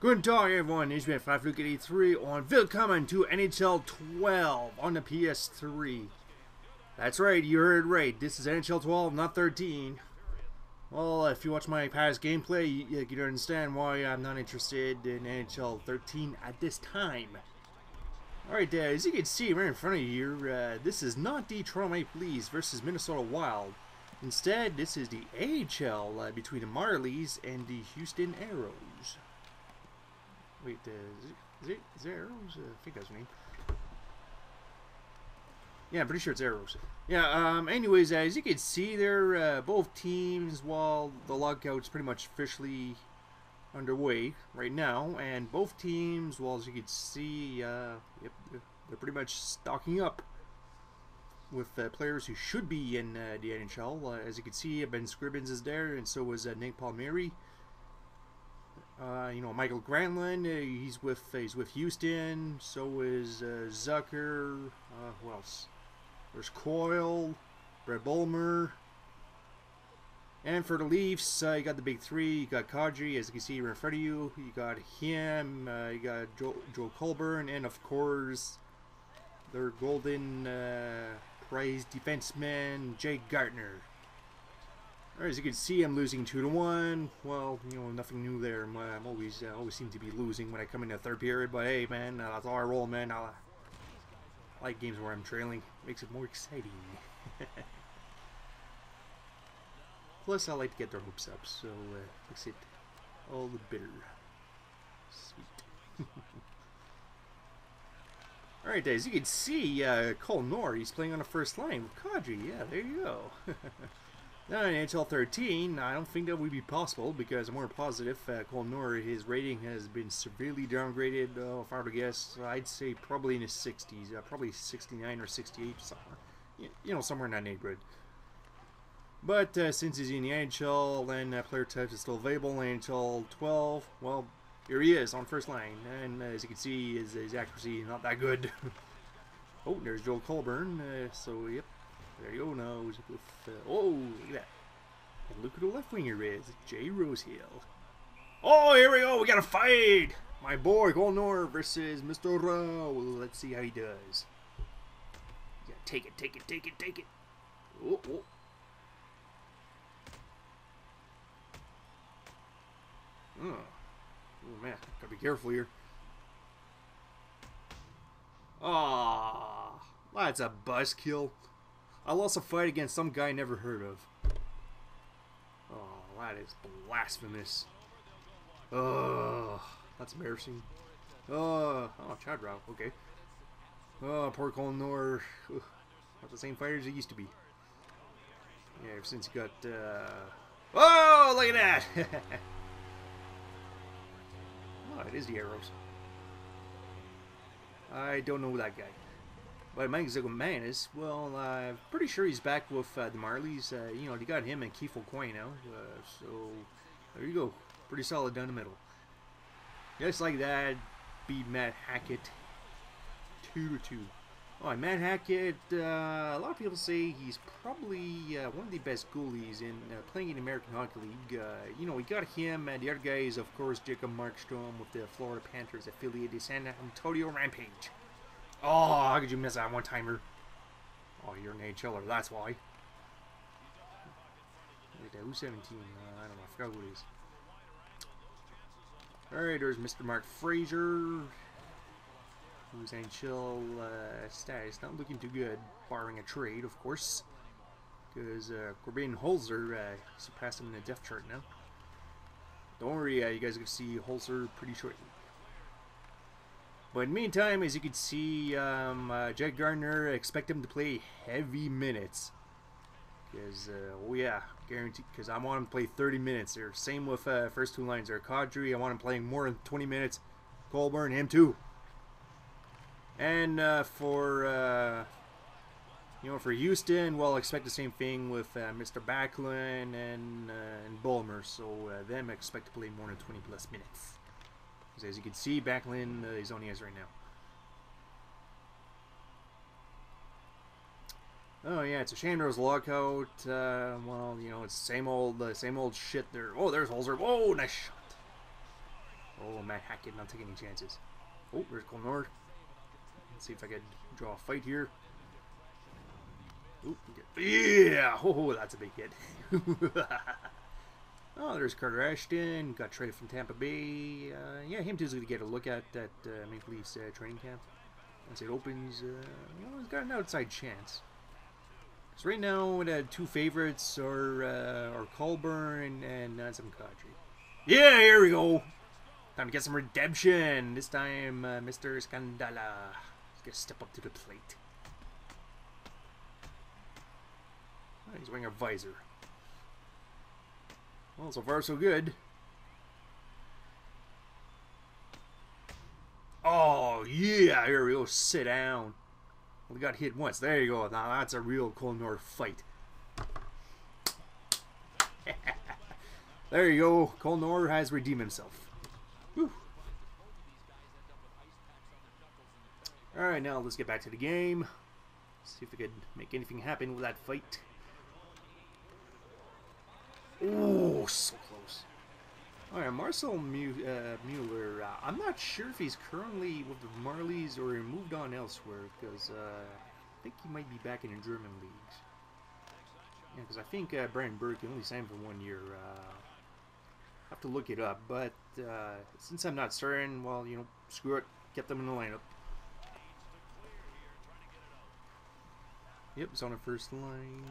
Good day, everyone. It's been FreiFlug83 on Willkommen to NHL 12 on the PS3. That's right, you heard right. This is NHL 12, not 13. Well, if you watch my past gameplay, you understand why I'm not interested in NHL 13 at this time. Alright, as you can see right in front of you, this is not the Toronto Maple Leafs versus Minnesota Wild. Instead, this is the AHL between the Marlies and the Houston Aeros. Wait, is it Aeros? I think that's the name. Yeah, I'm pretty sure it's Aeros. Yeah, anyways, as you can see there, both teams, while the lockout's pretty much officially underway right now, and both teams, well, as you can see, they're pretty much stocking up with players who should be in the NHL. As you can see, Ben Scrivens is there, and so was Nick Palmieri. You know, Mikael Granlund, he's with Houston. So is Zucker. Who else? There's Coyle, Brett Bulmer, and for the Leafs, you got the big three. You got Kadri, as you can see right in front of you. You got him. You got Joe Colborne, and of course, their golden prize defenseman, Jake Gardiner. As you can see, I'm losing 2-1. Well, you know, nothing new there. I'm always seem to be losing when I come into third period. But hey, man, that's all I roll, man. I like games where I'm trailing. Makes it more exciting. Plus, I like to get their hopes up, so makes it all the bitter. Sweet. All right, as you can see, Cole Noor, he's playing on the first line with Kadri. Yeah, there you go. Now in NHL 13, I don't think that would be possible because I'm more positive. Cole Noor, his rating has been severely downgraded. If I were to guess, I'd say probably in the 60s, probably 69 or 68 somewhere. You know, somewhere in that neighborhood. But since he's in the NHL and player type is still available, NHL 12, well, here he is on first line. And as you can see, his accuracy not that good. Oh, there's Joel Colborne. So, yep. There you go now. With, oh, look at that. And look who the left winger is. Jay Rosehill. Oh, here we go. We got a fight. My boy, Colton Orr versus Mr. Rao. Let's see how he does. Yeah, take it, take it, take it, take it. Oh, oh. Oh. Oh, man. Gotta be careful here. Ah, oh, that's a buzzkill. I lost a fight against some guy I never heard of. Oh, that is blasphemous. Oh, that's embarrassing. Oh, Chad Rao, okay. Oh, poor Colton Orr. Not the same fighter as he used to be. Yeah, ever since he got... Oh, look at that! Oh, it is the Aeros. I don't know that guy. But Mike Zegmanis, well, I'm pretty sure he's back with the Marlies. You know, they got him and Keith Aucoin now. So, there you go. Pretty solid down the middle. Just like that, beat Matt Hackett 2-2. All right, Matt Hackett, a lot of people say he's probably one of the best goalies in playing in the American Hockey League. You know, we got him, and the other guy is, of course, Jacob Markstrom with the Florida Panthers affiliate, the San Antonio Rampage. Oh, how could you miss that one-timer? Oh, you're an AHLer, that's why. Wait, who's 17? I don't know, I forgot who it is. Alright, there's Mr. Mark Fraser. Whose NHL status not looking too good, barring a trade, of course. Because Korbanian Holzer surpassed him in the depth chart now. Don't worry, you guys are going to see Holzer pretty shortly. But in the meantime, as you can see, Jake Gardiner, expect him to play heavy minutes. Because, oh yeah, guaranteed, because I want him to play 30 minutes there. Same with first two lines there. Kadri, I want him playing more than 20 minutes. Colborne, him too. And for, you know, for Houston, well, expect the same thing with Mr. Backlund and Bulmer. So, them expect to play more than 20 plus minutes. As you can see, Backlund is on the ice right now. Oh yeah, it's a shame there was a lockout. Well, you know, it's same old shit there. Oh, there's Holzer. Oh, nice shot. Oh, Matt Hackett not taking any chances. Oh, there's Cole Noor. Let's see if I could draw a fight here. Oop, yeah! Oh, that's a big hit. Oh, there's Carter Ashton. Got traded from Tampa Bay. Yeah, him too's going to get a look at that Maple Leafs training camp. Once it opens, well, he's got an outside chance. So right now, the two favorites are Colborne and Nazem Kadri. Yeah, here we go. Time to get some redemption. This time, Mr. Scandella is going to step up to the plate. Oh, he's wearing a visor. Well, so far so good. Oh, yeah, here we go. Sit down. We got hit once. There you go. Now that's a real Cole Noor fight. There you go. Cole Noor has redeemed himself. Whew. All right, now let's get back to the game. See if we could make anything happen with that fight. Oh, so close. All right, Marcel Mueller. I'm not sure if he's currently with the Marlies or he moved on elsewhere, because I think he might be back in the German leagues. Yeah, because I think Brian Burke only signed for 1 year. I have to look it up, but since I'm not certain, well, you know, screw it. Get them in the lineup. Yep, it's on the first line.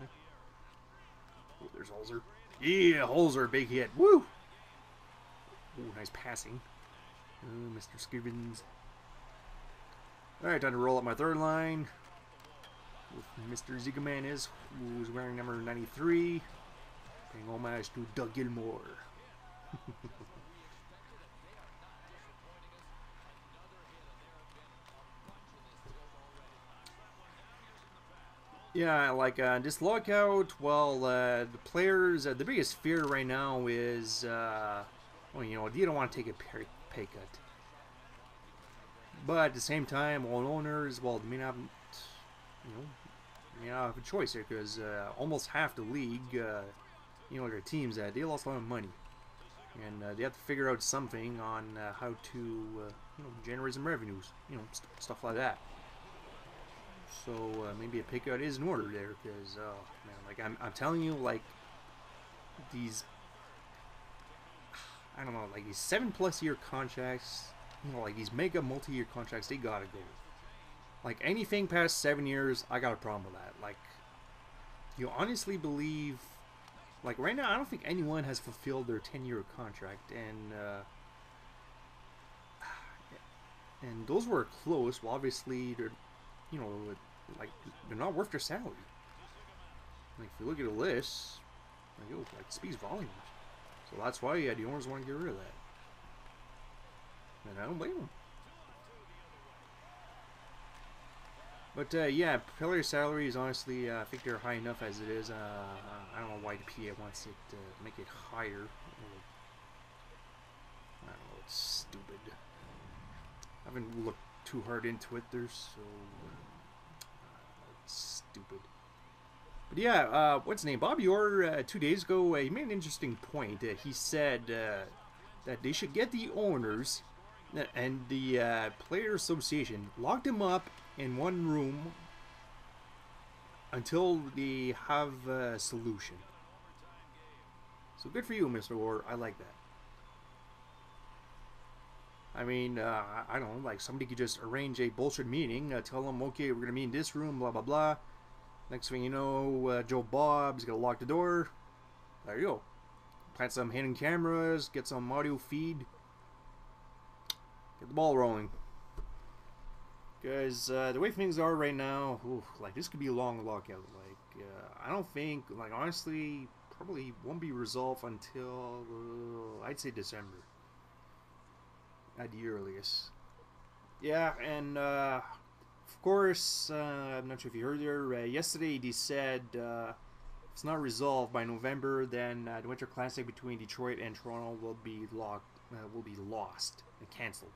Oh, there's Holzer. Yeah, Holzer, big hit. Woo! Ooh, nice passing. Ooh, Mr. Scrivens. Alright, time to roll up my third line with Mr. Zegmanis, who's wearing number 93. Paying homage to Doug Gilmore. Yeah, like this lockout, well, the players, the biggest fear right now is... well, you know, you don't want to take a pay cut. But at the same time, all owners, well, they may not, you know, may not have a choice here, because almost half the league, you know, their teams, they lost a lot of money. And they have to figure out something on how to, you know, generate some revenues, you know, stuff like that. So maybe a pay cut is in order there, because, man, like, I'm telling you, like, these... I don't know, like these 7+ year contracts, you know, like these mega multi-year contracts, they gotta go. Like anything past 7 years, I got a problem with that. Like, you honestly believe, like right now, I don't think anyone has fulfilled their 10-year contract, and those were close. Well, obviously, they're, you know, like they're not worth their salary. Like if you look at a list, like it speaks volumes. So that's why, yeah, the owners want to get rid of that. And I don't blame them. But, yeah, player salaries, honestly, I think they're high enough as it is. I don't know why the PA wants it to make it higher. I don't know, it's stupid. I haven't looked too hard into it. They're so... it's stupid. But yeah, what's his name? Bob Orr, 2 days ago, he made an interesting point. He said that they should get the owners and the player association, lock them up in one room until they have a solution. So good for you, Mr. Orr. I like that. I mean, I don't know, like somebody could just arrange a bullshit meeting, tell them, okay, we're going to meet in this room, blah, blah, blah. Next thing you know, Joe Bob's gonna lock the door. There you go. Plant some hidden cameras, get some audio feed. Get the ball rolling. Because the way things are right now, oof, like this could be a long lockout. Like I don't think, like honestly, probably won't be resolved until I'd say December at the earliest. Yeah, and. Of course, I'm not sure if you heard there, yesterday they said it's not resolved by November, then the Winter Classic between Detroit and Toronto will be lost and cancelled.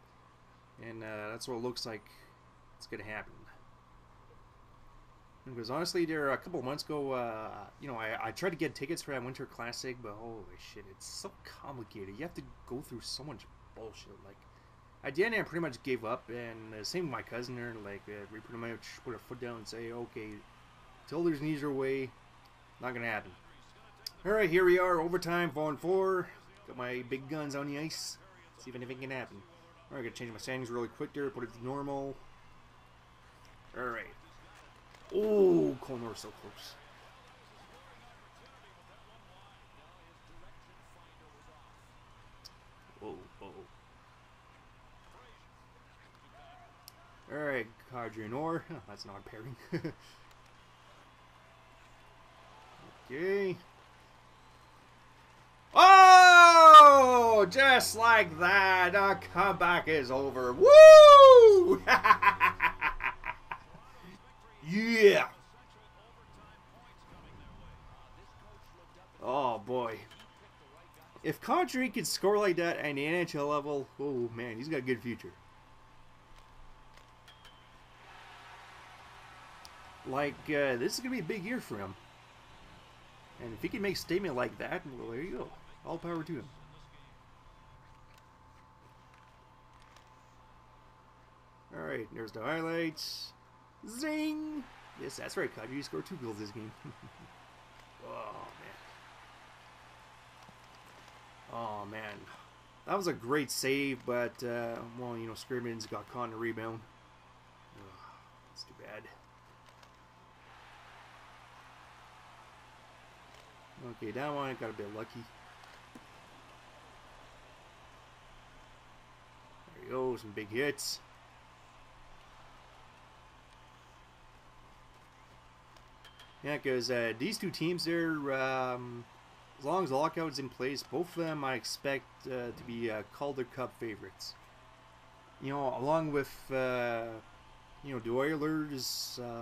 And that's what it looks like it's going to happen. Because honestly, there a couple months ago, you know, I tried to get tickets for that Winter Classic, but holy shit, it's so complicated. You have to go through so much bullshit. Like, at the end, I pretty much gave up, and same with my cousin here, like, we pretty much put our foot down and say, okay, till there's an easier way, not going to happen. Alright, here we are, overtime, falling four. Got my big guns on the ice. See if anything can happen. Alright, I'm going to change my settings really quick there, put it to normal. Alright. Oh, Cole Noor so close. Whoa, whoa. Alright, Kadri and Orr. Oh, that's not a pairing. Okay. Oh! Just like that, our comeback is over. Woo! Yeah! Oh, boy. If Kadri could score like that at the NHL level, oh, man, he's got a good future. Like, this is going to be a big year for him. And if he can make a statement like that, well, there you go. All power to him. Alright, there's the highlights. Zing! Yes, that's right, Kadri scored 2 goals this game. Oh, man. Oh, man. That was a great save, but, well, you know, Scrivens got caught in the rebound. Oh, that's too bad. Okay, that one I got a bit lucky. There you go, some big hits. Yeah, because these two teams there, as long as the lockout's in place, both of them I expect to be Calder Cup favorites. You know, along with, you know, the Oilers, I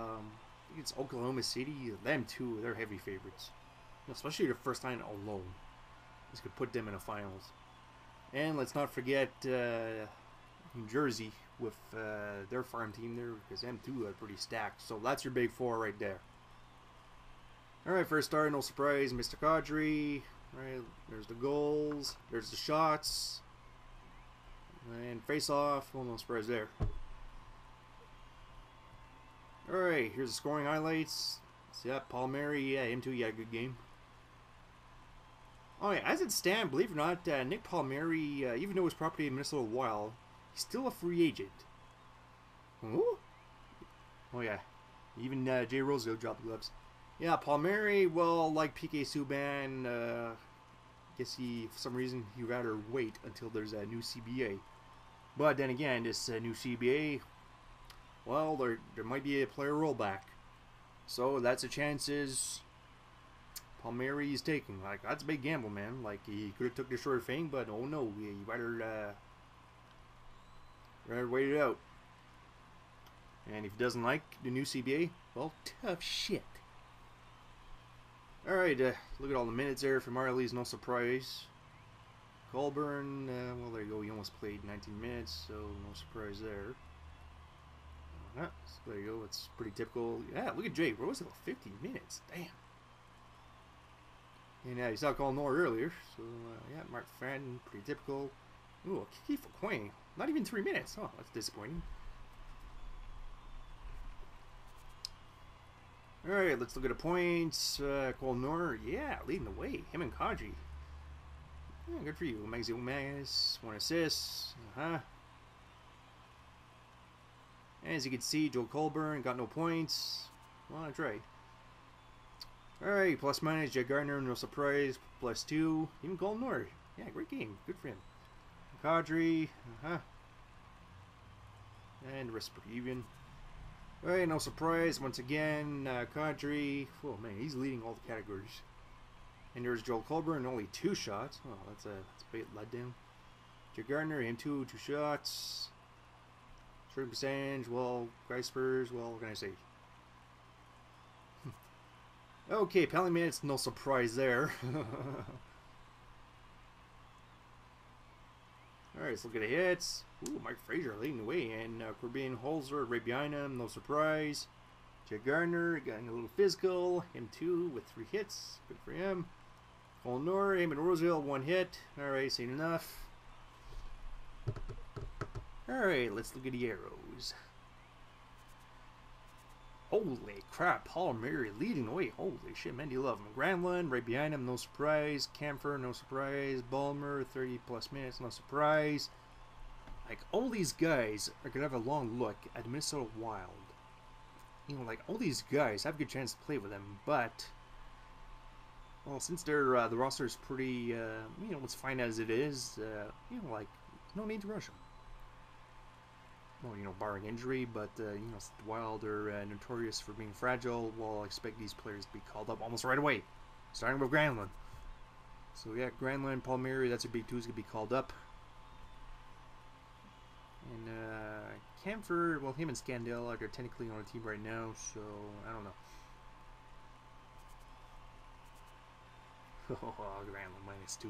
think it's Oklahoma City, them too, they're heavy favorites. Especially the first line alone. This could put them in the finals. And let's not forget New Jersey with their farm team there, because M2 are pretty stacked. So that's your big four right there. Alright, first start, no surprise, Mr. Kadri. Alright, there's the goals, there's the shots. And face off, well, no surprise there. Alright, here's the scoring highlights. So yeah, Palmieri, yeah, him too, yeah, good game. Oh, yeah, as it stands, believe it or not, Nick Palmieri, even though his property in Minnesota Wild, he's still a free agent. Ooh. Oh, yeah. Even Jay Rosehill dropped the gloves. Yeah, Palmieri, well, like PK Subban, I guess he, for some reason, he'd rather wait until there's a new CBA. But then again, this new CBA, well, there might be a player rollback. So that's the chances Palmieri is taking. Like, that's a big gamble, man. Like, he could have took the short thing, but oh no, you better wait it out. And if he doesn't like the new CBA, well, tough shit. Alright, look at all the minutes there for Marlies, no surprise. Colborne, well, there you go, he almost played 19 minutes, so no surprise there. So there you go, it's pretty typical. Yeah, look at Jay Rosehill, 50 minutes, damn. And yeah, he's not calling Noor earlier, so yeah, Mark Fran, pretty typical. Ooh, Keith Aucoin, not even 3 minutes, oh, that's disappointing. Alright, let's look at the points. Cole Noor, yeah, leading the way, him and Kadri. Yeah, good for you, Mike Zegmanis, 1 assist, As you can see, Joe Colborne got no points. Well, that's right. Alright, plus minus, Jake Gardiner, no surprise, +2. Even Cole Noor. Yeah, great game. Good for him. Kadri. And the rest pretty even. Alright, no surprise. Once again, Kadri. Oh, man, he's leading all the categories. And there's Joel Colborne, only 2 shots. Oh, that's a big letdown. Jake Gardiner, him too, 2 shots. Shooting percentage, well, Grispers, well, what can I say? Okay, penalty minutes, no surprise there. Alright, let's look at the hits. Ooh, Mike Fraser leading the way, and Korbanian Holzer right behind him, no surprise. Jake Gardiner getting a little physical, him too, with 3 hits, good for him. Cole Noor, him and Rosehill, 1 hit. Alright, seen enough. Alright, let's look at the Aeros. Holy crap, Palmieri leading the way. Holy shit, Mendy Love him. Granlund right behind him, no surprise. Camphor, no surprise. Bulmer, 30-plus minutes, no surprise. Like, all these guys are going to have a long look at Minnesota Wild. You know, like, all these guys have a good chance to play with them, but... Well, since they're, the roster is pretty, you know, as fine as it is, you know, like, no need to rush them. Well, you know, barring injury, but, you know, the Wild are notorious for being fragile. Well, I expect these players to be called up almost right away, starting with Granlund. So, yeah, Granlund, Palmieri, that's your big two is going to be called up. And, Camphor, well, him and Scandella are technically on the team right now, so, I don't know. Oh, Granlund -2.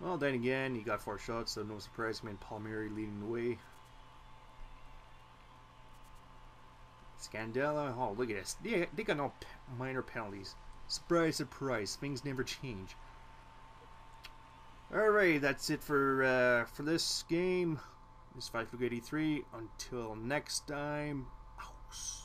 Well, then again, he got 4 shots, so no surprise. Man, Palmieri leading the way. Scandella. Oh, look at this. Yeah, they got no minor penalties. Surprise, surprise. Things never change. All right, that's it for this game. This is FreiFlug83. Until next time. House.